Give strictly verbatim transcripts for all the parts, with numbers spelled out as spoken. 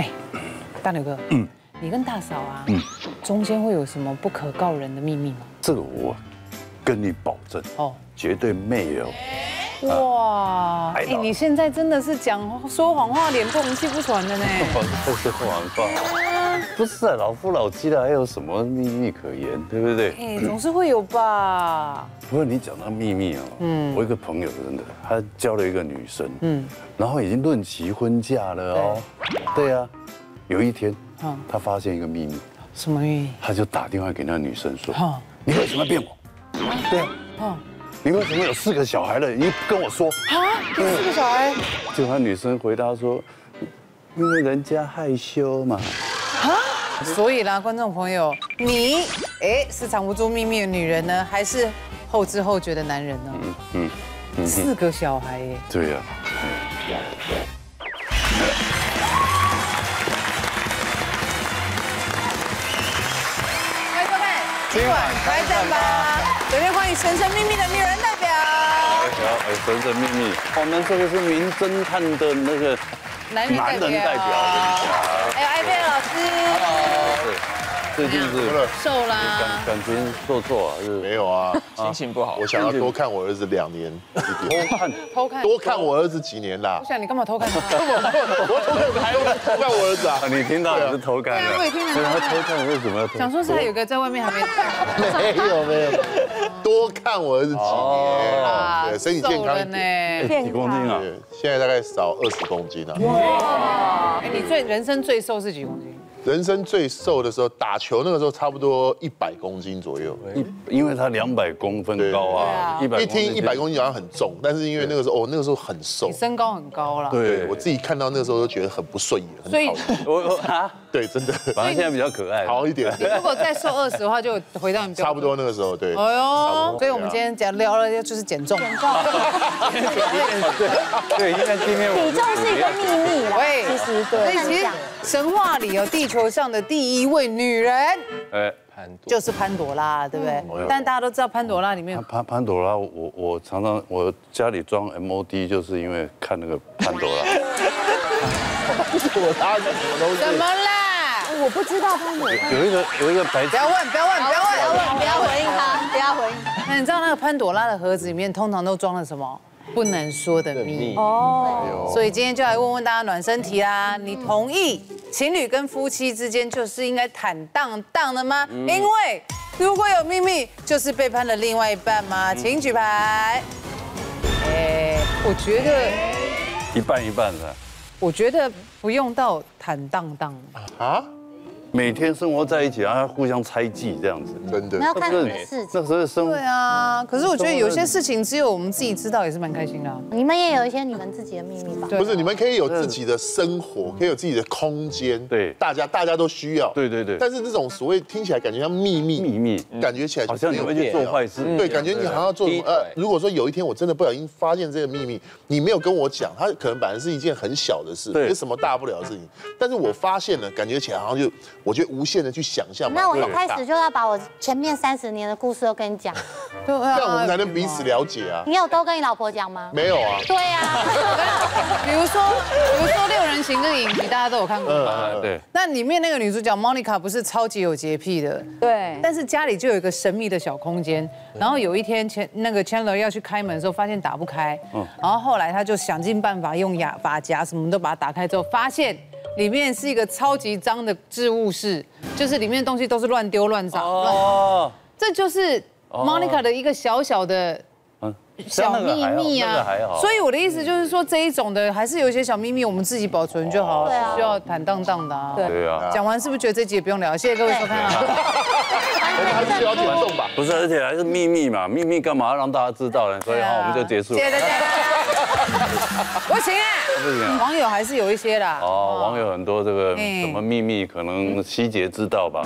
哎，大牛哥，嗯，你跟大嫂啊，嗯，中间会有什么不可告人的秘密吗？这个我跟你保证哦，绝对没有。 哇！哎，你现在真的是讲说谎话，脸不红气不喘的呢。这是谎话，不是啊，老夫老妻的，还有什么秘密可言，对不对？哎，总是会有吧。不过你讲到秘密哦，嗯，我一个朋友真的，他交了一个女生，嗯，然后已经论及婚嫁了哦。对啊，有一天，嗯，他发现一个秘密，什么秘密？他就打电话给那女生说，你为什么变我？对啊，嗯。 你为什么有四个小孩了？你跟我说啊，有四个小孩。结果女生回答说，因为人家害羞嘛。啊，所以啦，观众朋友，你哎是藏不住秘密的女人呢，还是后知后觉的男人呢？嗯嗯，四个小孩耶。对呀。来，各位，今晚开战吧！ 首先欢迎神神秘秘的女人代表。哎，神神秘秘，我们这个是名侦探的那个男人代表。哎，艾贝老师。最近是瘦啦，感情做作啊？是没有啊，心情不好。我想要多看我儿子两年，偷看，偷看，多看我儿子几年啦。我想你干嘛偷看他？我偷看还偷看我儿子啊？你听到也是偷看的。对，我也听到。他偷看为什么要偷？想说是还有个在外面还没。没有没有。 多看我儿子几年，对，身体健康一点，几公斤啊？现在大概少二十公斤了。哇！你最人生最瘦是几公斤？人生最瘦的时候，打球那个时候差不多一百公斤左右。因为他两百公分高啊，一百一听一百公斤好像很重，但是因为那个时候哦，那个时候很瘦，你身高很高啦。对，我自己看到那个时候都觉得很不顺眼，很讨厌。我啊，对，真的，反正现在比较可爱，好一点。如果再瘦二十的话，就回到你差不多那个时候，对。 所以，我们今天讲聊了就是减重。减重，对对，因为今天体重是一个秘密啦。对，其实对。所以，其实神话里有地球上的第一位女人，哎，潘朵就是潘朵拉，对不对？但大家都知道潘朵拉里面潘潘朵拉，我我常常我家里装 M O D， 就是因为看那个潘朵拉。潘朵拉什么东西？怎么啦？ 我不知道潘朵拉有一个有一个白，不要问不要问不要问不要回应他不要回应。那你知道那个潘朵拉的盒子里面通常都装了什么不能说的秘密哦？所以今天就来问问大家暖身题啦，你同意情侣跟夫妻之间就是应该坦荡荡的吗？因为如果有秘密，就是背叛了另外一半吗？请举牌。哎，我觉得一半一半的。我觉得不用到坦荡荡啊。 每天生活在一起，然后互相猜忌，这样子，真的。那要看什么事情。那时候生活。对啊，可是我觉得有些事情只有我们自己知道，也是蛮开心的。你们也有一些你们自己的秘密吧？不是，你们可以有自己的生活，可以有自己的空间。对，大家大家都需要。对对对。但是这种所谓听起来感觉像秘密，秘密，感觉起来好像你会去做坏事。对，感觉你好像要做什么。呃，如果说有一天我真的不小心发现这个秘密，你没有跟我讲，它可能本来是一件很小的事，没什么大不了的事情。但是我发现了，感觉起来好像就。 我觉得无限的去想象。那我一开始就要把我前面三十年的故事都跟你讲，这样我们才能彼此了解啊。你有都跟你老婆讲吗？没有啊。对啊，比如说，比如说《六人行》这个影集，大家都有看过吧？对。那里面那个女主角 Monica 不是超级有洁癖的，对。但是家里就有一个神秘的小空间，然后有一天前那个 Chandler 要去开门的时候，发现打不开，然后后来他就想尽办法用牙发夹什么都把它打开之后，发现。 里面是一个超级脏的置物室，就是里面的东西都是乱丢乱砸。哦，这就是 Monica 的一个小小的小秘密啊。所以我的意思就是说，这一种的还是有一些小秘密，我们自己保存就好，不需要坦荡荡的啊。对啊。讲完是不是觉得这集也不用聊？谢谢各位收看啊。还是需要尊重吧。不是，而且还是秘密嘛，秘密干嘛要让大家知道呢？所以好，我们就结束。谢谢大家。 不行啊！网友还是有一些啦。哦，网友很多这个什么秘密，可能希杰知道吧？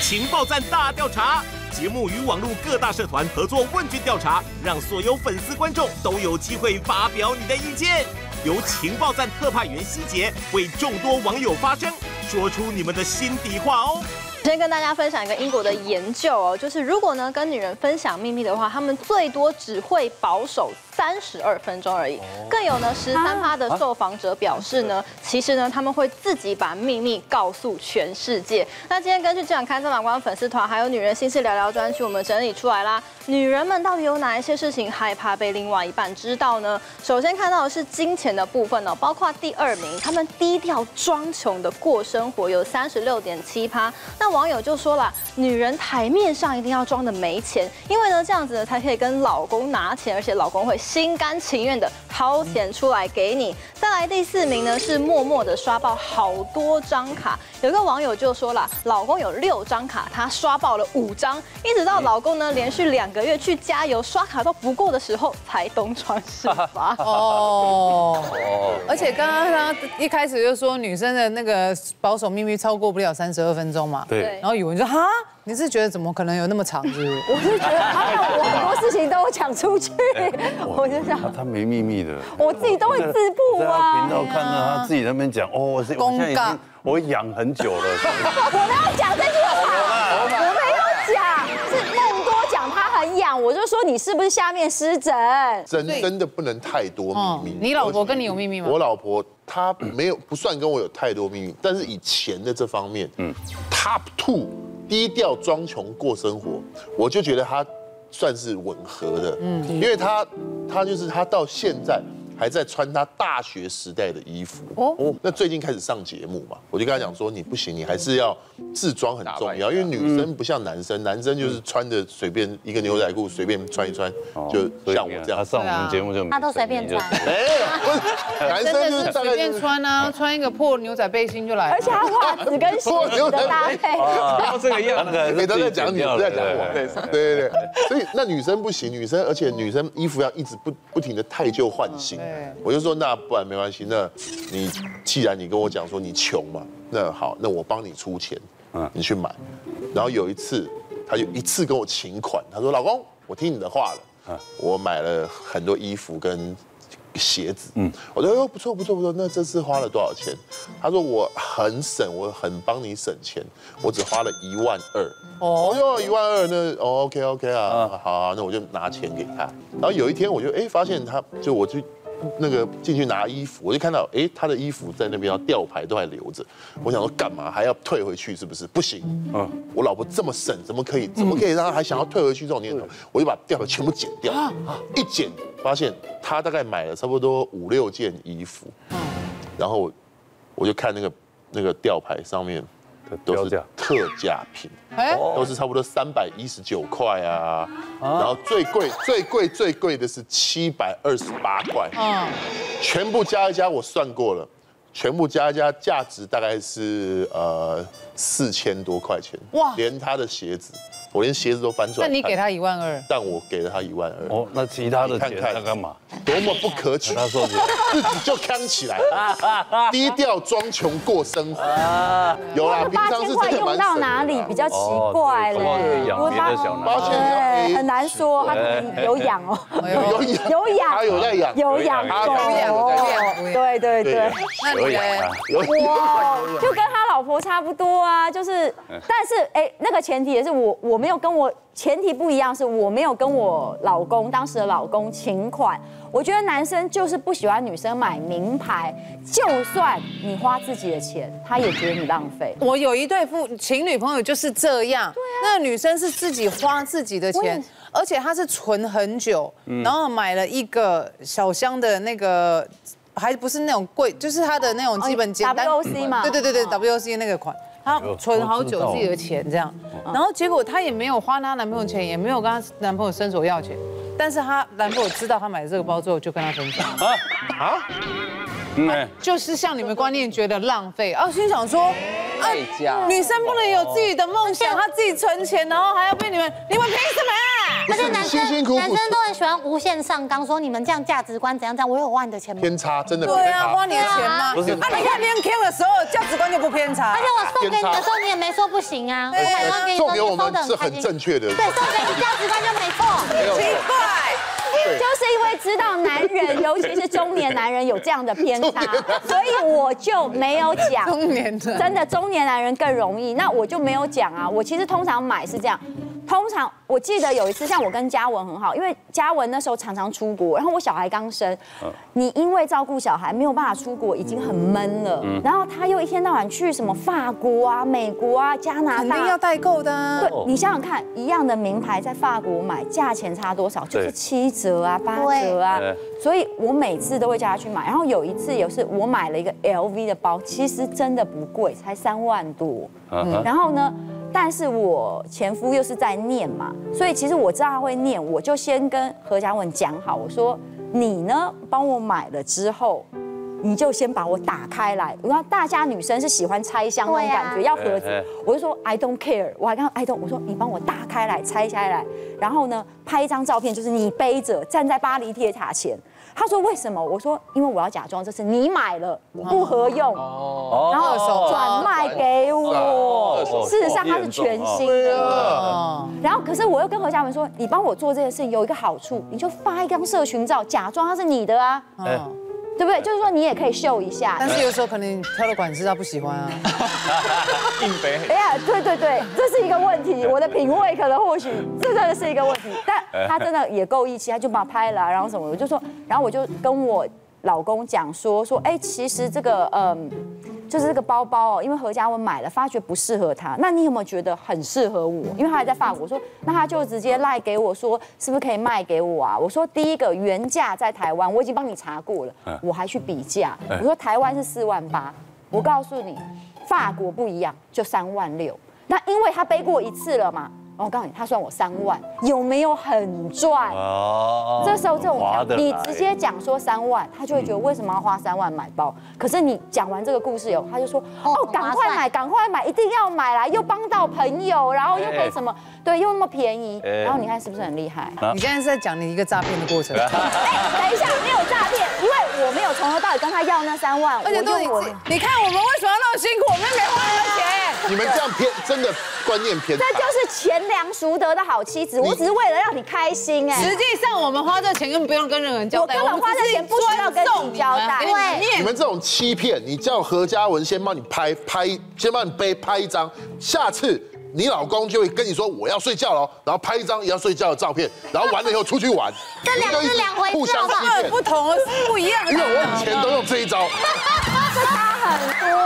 情报站大调查节目与网络各大社团合作问卷调查，让所有粉丝观众都有机会发表你的意见。由情报站特派员希杰为众多网友发声，说出你们的心底话哦。 先跟大家分享一个英国的研究哦，就是如果呢跟女人分享秘密的话，她们最多只会保守三十二分钟而已。更有呢，十三趴的受访者表示呢，其实呢他们会自己把秘密告诉全世界。那今天根据这场开放马光粉丝团还有女人心事聊聊专区，我们整理出来啦。女人们到底有哪一些事情害怕被另外一半知道呢？首先看到的是金钱的部分哦，包括第二名，他们低调装穷的过生活有三十六点七趴。那网友就说了，女人台面上一定要装的没钱，因为呢这样子呢才可以跟老公拿钱，而且老公会心甘情愿的掏钱出来给你。再来第四名呢是默默的刷爆好多张卡，有个网友就说了，老公有六张卡，他刷爆了五张，一直到老公呢连续两个月去加油刷卡都不够的时候才东窗事发。哦，而且刚刚他一开始就说女生的那个保守秘密超过不了三十二分钟嘛，对，然后有人说哈。 你是觉得怎么可能有那么长？我是觉得他让我很多事情都讲出去，我就想他没秘密的，我自己都会自曝啊。频道看到他自己在那边讲，哦，我现在已经我养很久了。我没有讲这句话，我没有讲，是梦多讲他很养，我就说你是不是下面湿疹？真真的不能太多秘密。你老婆跟你有秘密吗？我老婆她没有，不算跟我有太多秘密，但是以钱的这方面，嗯 ，Top Two。 低调装穷过生活，我就觉得他算是吻合的，嗯，因为他他就是他到现在还在穿他大学时代的衣服哦。那最近开始上节目嘛，我就跟他讲说，你不行，你还是要自装很重要，因为女生不像男生，男生就是穿着随便一个牛仔裤随便穿一穿，就像我这样。他上我们节目就他都随便穿，哎，男生就是随便穿啊，穿一个破牛仔背心就来，而且他袜子跟鞋子的搭配。 这个样子，你都在讲你，都在讲我，对对对，所以那女生不行，女生而且女生衣服要一直不不停的汰旧换新。我就说那不然没关系，那你既然你跟我讲说你穷嘛，那好，那我帮你出钱，你去买。然后有一次，他就一次跟我请款，他说老公，我听你的话了，我买了很多衣服跟鞋子，嗯，我说哟不错不错不错，那这次花了多少钱？他说我很省，我很帮你省钱，我只花了一万二。哦哟，一万二那哦 OK OK 啊，好啊，那我就拿钱给他。然后有一天我就哎发现他就我去那个进去拿衣服，我就看到哎他的衣服在那边要吊牌都还留着，我想说干嘛还要退回去是不是？不行，嗯，我老婆这么省，怎么可以怎么可以让她还想要退回去这种念头？我就把吊牌全部剪掉，一剪。 发现他大概买了差不多五六件衣服，然后我就看那个那个吊牌上面都是特价品，都是差不多三百一十九块啊，然后最贵最贵最贵的是七百二十八块，全部加一加我算过了，全部加一加价值大概是呃四千多块钱，哇，连他的鞋子。 我连鞋子都翻出来，那你给他一万二，但我给了他一万二。哦，那其他的钱他干嘛？多么不可取！他说自己就扛起来，低调装穷过生活。有啦，八千块用到哪里比较奇怪嘞？我八千很难说，他有养哦，有养，有养，他有在养，有养，有养，对对对，有养，有养，就跟他老婆差不多啊，就是，但是哎，那个前提也是我我。 没有跟我前提不一样，是我没有跟我老公当时的老公请款。我觉得男生就是不喜欢女生买名牌，就算你花自己的钱，他也觉得你浪费。我有一对夫情侣朋友就是这样，对啊，那个女生是自己花自己的钱，而且她是存很久，然后买了一个小箱的那个。 还不是那种贵，就是他的那种基本简单 W O C 嘛，对对对对 W O C 那个款，他存好久自己的钱这样，然后结果他也没有花她男朋友钱，也没有跟她男朋友伸手要钱，但是她男朋友知道她买这个包之后就跟她分手啊啊，嗯，就是像你们观念觉得浪费啊，心想说啊，女生不能有自己的梦想，她自己存钱，然后还要被你们，你们凭什么？ 可是男生男生都很喜欢无限上纲，说你们这样价值观怎样怎样，我有花你的钱吗？偏差真的对啊，花你的钱吗？不是啊，你看连 Q 的时候价值观就不偏差，而且我送给你的时候你也没说不行啊，我买光给你送给我们是很正确的，对，送给你价值观就没错，奇怪。 就是因为知道男人，尤其是中年男人有这样的偏差，所以我就没有讲。中年的真的中年男人更容易，那我就没有讲啊。我其实通常买是这样，通常我记得有一次，像我跟嘉文很好，因为嘉文那时候常常出国，然后我小孩刚生，你因为照顾小孩没有办法出国，已经很闷了。然后他又一天到晚去什么法国啊、美国啊、加拿大，肯定要代购的、啊。对，你想想看，一样的名牌在法国买，价钱差多少？就是七折啊、八折啊。所以我每次都会叫他去买。然后有一次也是我买了一个 L V 的包，其实真的不贵，才三万多。嗯、然后呢？但是我前夫又是在念嘛，所以其实我知道他会念，我就先跟何嘉文讲好，我说你呢帮我买了之后，你就先把我打开来。然后大家女生是喜欢拆箱那种感觉，要盒子，我就说 I don't care， 我还跟 I don't， 我说你帮我打开来拆下来，然后呢拍一张照片，就是你背着站在巴黎铁塔前。他说为什么？我说因为我要假装这是你买了，我不合用，然后转卖给我。事实上它是全新的。然后可是我又跟何嘉文说，你帮我做这件事情有一个好处，你就发一张社群照，假装它是你的啊，对不对？就是说你也可以秀一下。但是有时候可能挑的款式他不喜欢啊，硬背。哎呀，对对对，这是一个问题。我的品味可能或许这真的是一个问题，但他真的也够义气，他就把拍了，然后什么我就说。然后我就跟我老公讲说说，哎，其实这个嗯，就是这个包包哦，因为何嘉文买了，发觉不适合他。那你有没有觉得很适合我？因为他还在法国，我说那他就直接赖给我说，是不是可以卖给我啊？我说第一个原价在台湾，我已经帮你查过了，我还去比价。我说台湾是四万八，我告诉你，法国不一样，就三万六。那因为他背过一次了嘛。我告诉你，他算我三万，有没有很赚？哦，这时候这种你直接讲说三万，他就会觉得为什么要花三万买包？可是你讲完这个故事以后，他就说哦，赶快买，赶快买，一定要买来，又帮到朋友，然后又可以什么？对，又那么便宜，然后你看是不是很厉害？你现在是在讲你一个诈骗的过程。哎，等一下，没有诈骗，因为我没有从头到尾跟他要那三万，而且都你看我们为什么要那么辛苦，我们没花那么多钱。你们这样偏真的观念偏差，这就是钱粮熟得的好妻子。我只是为了让你开心哎。实际上我们花这钱根本不用跟任何人交代，我根本花这钱不需要跟你交代。对，你们这种欺骗，你叫何嘉文先帮你拍拍，先帮你背拍一张，下次你老公就会跟你说我要睡觉了，然后拍一张也要睡觉的照片，然后完了以后出去玩。这两这两回互相欺骗，不同不一样。因为我以前都用这一招，这差很多。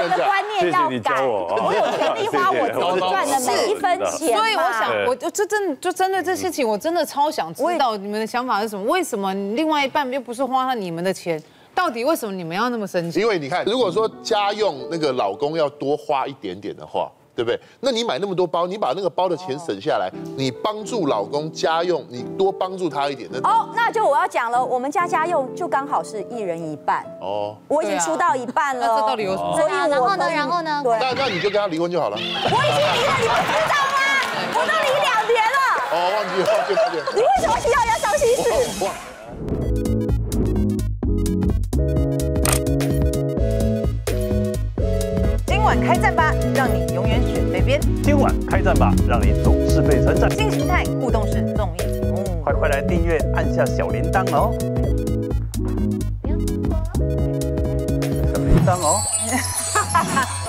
人的观念要改，我有权利花我自己赚的每一分钱。所以我想，我就真就针对这事情，我真的超想知道你们的想法是什么？为什么另外一半又不是花了你们的钱？到底为什么你们要那么生气？因为你看，如果说家用那个老公要多花一点点的话，对不对？那你买那么多包，你把那个包的钱省下来，你帮助老公家用，你多帮助他一点。哦，那就我要讲了，我们家家用就刚好是一人一半。哦，我已经出到一半了。那这到底有什么？所以然后呢，然后呢？那那你就跟他离婚就好了。我已经离了，你不知道吗？我都离两年了。哦，忘记忘记忘记。你为什么需要要伤心事？开战吧，让你永远选对边。今晚开战吧，让你总是被称赞。新形态互动式综艺节目，快快来订阅，按下小铃铛哦！小铃铛哦！